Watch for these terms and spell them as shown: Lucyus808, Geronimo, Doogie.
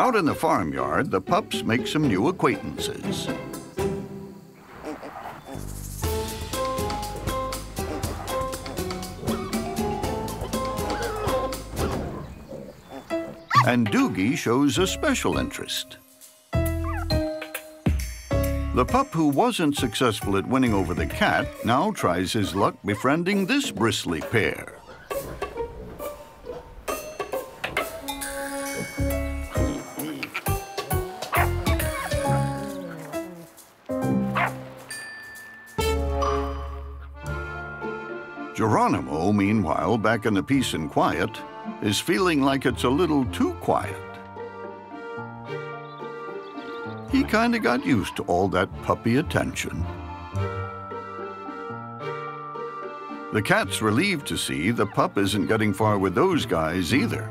Out in the farmyard, the pups make some new acquaintances. And Doogie shows a special interest. The pup who wasn't successful at winning over the cat now tries his luck befriending this bristly pair. Geronimo, meanwhile, back in the peace and quiet, is feeling like it's a little too quiet. He kind of got used to all that puppy attention. The cat's relieved to see the pup isn't getting far with those guys either.